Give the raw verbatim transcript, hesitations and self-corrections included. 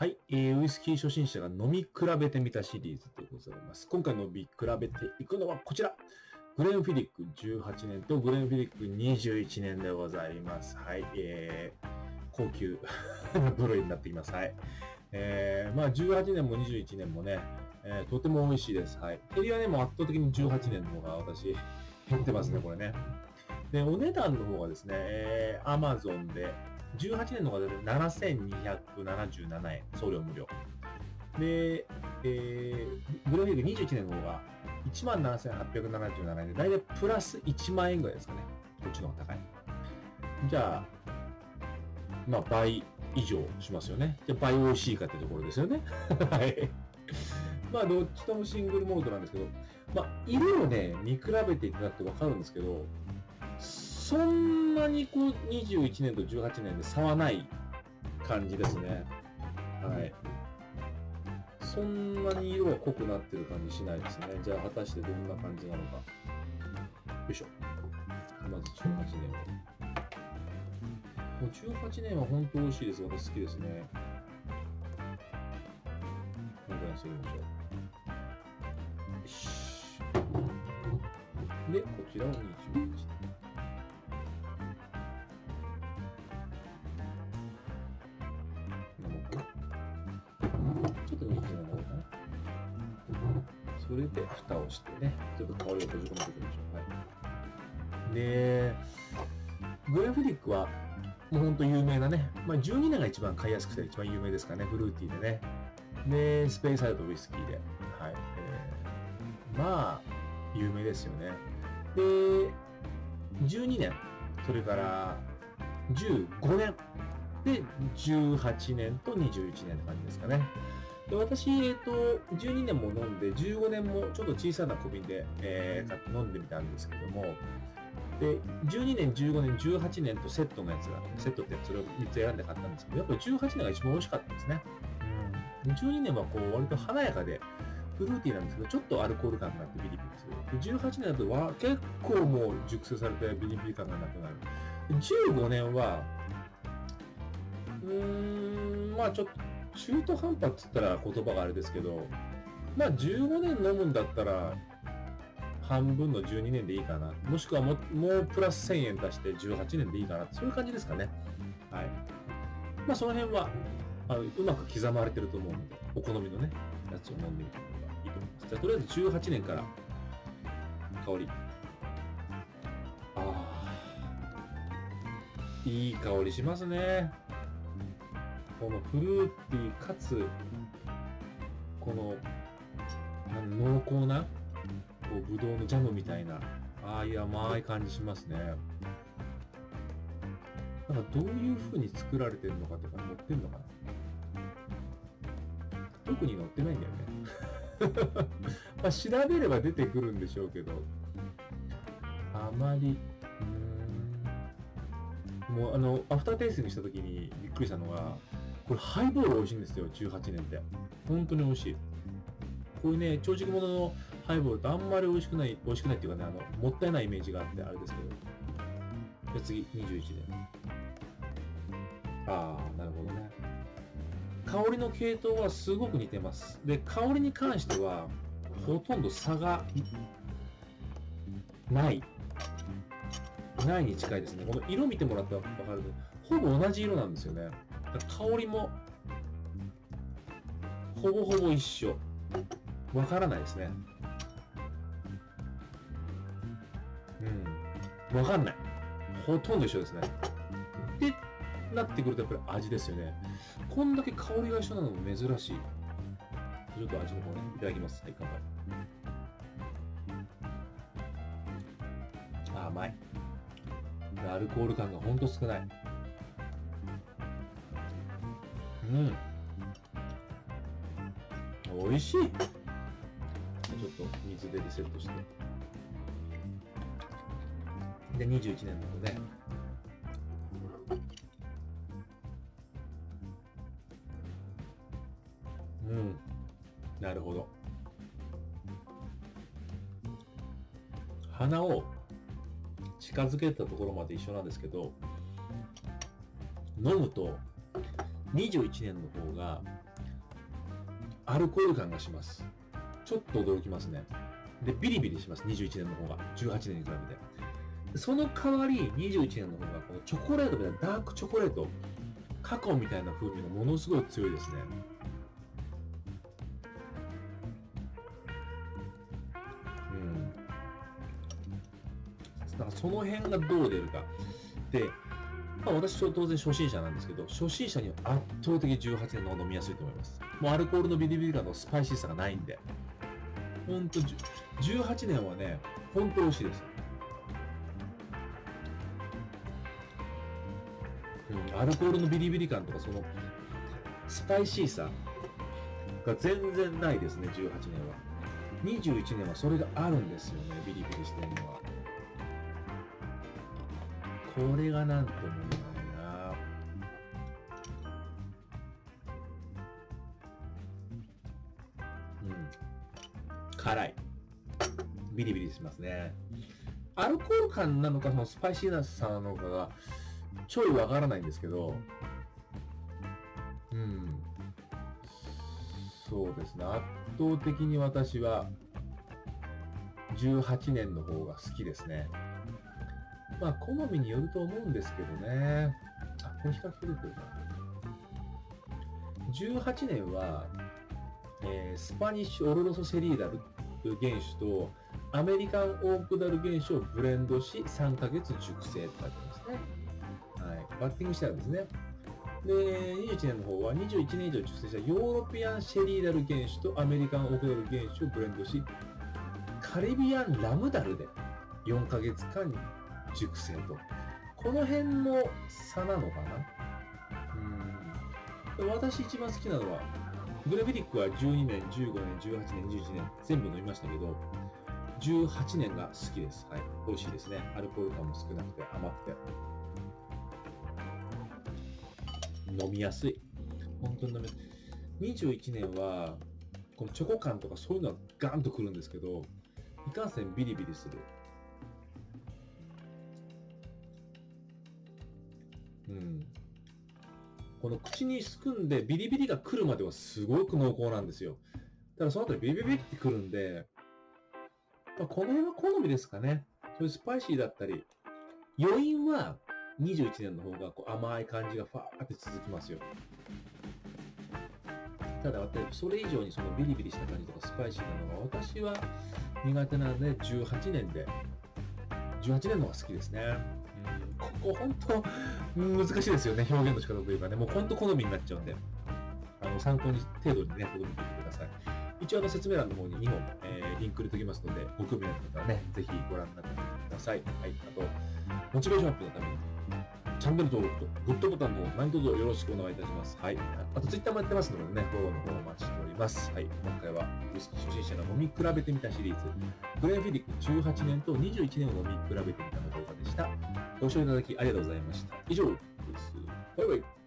はい、えー、ウイスキー初心者が飲み比べてみたシリーズでございます。今回飲み比べていくのはこちら。グレンフィリックじゅうはちねんとグレンフィリックにじゅういちねんでございます。はい、えー、高級な部類になっています。はい。えー、まあじゅうはちねんもにじゅういちねんもね、えー、とても美味しいです。はい。減りはね、もう圧倒的にじゅうはちねんの方が私、減ってますね、これね。で、お値段の方がですね、えー、Amazon で、じゅうはちねんの方がななせんにひゃくななじゅうななえん、送料無料。で、えー、グレンフィリックにじゅういちねんの方が、いちまんななせんはっぴゃくななじゅうななえんで、だいたいプラスいちまんえんぐらいですかね。こっちの方が高い。じゃあ、まあ倍以上しますよね。じゃあ倍美味しいかってところですよね。はい。まあどっちともシングルモルトなんですけど、まあ色をね、見比べていただくとわかるんですけど、そんなにこうにじゅういちねんとじゅうはちねんで差はない感じですね。はい。そんなに色が濃くなってる感じしないですね。じゃあ果たしてどんな感じなのか。よいしょ。まずじゅうはちねん。もうじゅうはちねんは本当美味しいです。私好きですね。このぐらいにしてみましょう。よし。で、こちらをにじゅういちねん。それで蓋をしてね、ちょっと香りを閉じ込めていきましょう。はい。で、グレンフィリックは、もうほんと有名なね、まあ、じゅうにねんが一番買いやすくて一番有名ですからね、フルーティーでね。で、スペースサイドウイスキーで。はい。えー、まあ、有名ですよね。で、じゅうにねん、それからじゅうごねん、で、じゅうはちねんとにじゅういちねんって感じですかね。で私、えっと、じゅうにねんも飲んで、じゅうごねんもちょっと小さな小瓶で、えー、買って飲んでみたんですけども、で、じゅうにねん、じゅうごねん、じゅうはちねんとセットのやつがあって、セットってそれをみっつ選んで買ったんですけど、やっぱりじゅうはちねんが一番美味しかったですね。うん、じゅうにねんはこう、割と華やかで、フルーティーなんですけど、ちょっとアルコール感があってビリビリする。でじゅうはちねんだとわ結構もう熟成されてビリビリ感がなくなる。でじゅうごねんは、うーん、まあちょっと、中途半端って言ったら言葉があれですけど、まあじゅうごねん飲むんだったら半分のじゅうにねんでいいかな。もしくは も, もうプラスせんえん足してじゅうはちねんでいいかな。そういう感じですかね。はい。まあその辺はあのうまく刻まれてると思うので、お好みのね、やつを飲んでみてもいいと思います。じゃあとりあえずじゅうはちねんから香り。ああ、いい香りしますね。このフルーティーかつ、この、濃厚な、こう、ぶどうのジャムみたいな、ああいう甘い感じしますね。なんかどういう風に作られてるのかってか、乗ってるのかな？特に乗ってないんだよね。まあ、調べれば出てくるんでしょうけど、あまり、うーん。もう、あの、アフターテイスティングした時にびっくりしたのが、これハイボール美味しいんですよ、じゅうはちねんって。本当に美味しい。こういうね、長熟物のハイボールってあんまり美味しくない、美味しくないっていうかね、あの、もったいないイメージがあって、あれですけど。じゃあ次、にじゅういちねん。あー、なるほどね。香りの系統はすごく似てます。で、香りに関しては、ほとんど差が、ない。ないに近いですね。この色見てもらったら分かるけど、ほぼ同じ色なんですよね。香りもほぼほぼ一緒。わからないですね。うん。わかんない。ほとんど一緒ですね。で、なってくるとやっぱり味ですよね。こんだけ香りが一緒なのも珍しい。ちょっと味の方ね、いただきます。はい、乾杯。あ、甘い。アルコール感がほんと少ない。うん、美味しい。ちょっと水でリセットして。で、にじゅういちねんなので、うん、なるほど。鼻を近づけたところまで一緒なんですけど、飲むとにじゅういちねんの方がアルコール感がします。ちょっと驚きますね。でビリビリします。にじゅういちねんの方がじゅうはちねんに比べて。その代わりにじゅういちねんの方がこのチョコレートみたいなダークチョコレートカカオみたいな風味がものすごい強いですね。うん。だからその辺がどう出るかで、まあ、私は当然初心者なんですけど、初心者には圧倒的にじゅうはちねんの方が飲みやすいと思います。もうアルコールのビリビリ感のスパイシーさがないんで、ほんとじゅうはちねんはねほんと美味しいです。アルコールのビリビリ感とかそのスパイシーさが全然ないですね。じゅうはちねんは。にじゅういちねんはそれがあるんですよね。ビリビリしてるのはこれがなんとも言えないな。うん、辛い。ビリビリしますね。アルコール感なのかそのスパイシーなさなのかがちょいわからないんですけど、うん、そうですね、圧倒的に私はじゅうはちねんの方が好きですね。まあ、好みによると思うんですけどね。あ、これ比較出てるか。じゅうはちねんは、えー、スパニッシュオルロソセリーダルという原酒とアメリカンオークダル原酒をブレンドしさんかげつ熟成って書いてますね。はい、バッティングしてあるんですね。で、にじゅういちねんの方はにじゅういちねん以上熟成したヨーロピアンシェリーダル原酒とアメリカンオークダル原酒をブレンドしカリビアンラムダルでよんかげつかんに熟成と。この辺の差なのかな。うん、私一番好きなのはグレビリックはじゅうにねんじゅうごねんじゅうはちねんじゅういちねん全部飲みましたけど、じゅうはちねんが好きです。はい、美味しいですね。アルコール感も少なくて甘くて飲みやすい。本当に飲みやすい。にじゅういちねんはこのチョコ感とかそういうのはガンとくるんですけど、いかんせんビリビリする。うん、この口にすくんでビリビリが来るまではすごく濃厚なんですよ。ただその後にビリビリってくるんで、まあ、この辺は好みですかね。そういうスパイシーだったり余韻はにじゅういちねんの方がこう甘い感じがファーって続きますよ。ただそれ以上にそのビリビリした感じとかスパイシーなのが私は苦手なので、じゅうはちねんでじゅうはちねんの方が好きですね。ここ本当難しいですよね、表現の仕方というかね。もう本当好みになっちゃうんで、あの参考に程度にねとどめておいてください。一応あの説明欄の方ににほん、えー、リンク入れておきますので、ご興味ある方はねぜひご覧になってみてください。はい、あとモチベーションアップのためにチャンネル登録とグッドボタンも何卒よろしくお願いいたします。はい、あとツイッターもやってますのでね、フォローの方お待ちしております。はい、今回はウイスキー初心者が飲み比べてみたシリーズ、グレンフィリックじゅうはちねんとにじゅういちねんを飲み比べてみたの動画でした。ご視聴いただきありがとうございました。以上です。バイバイ。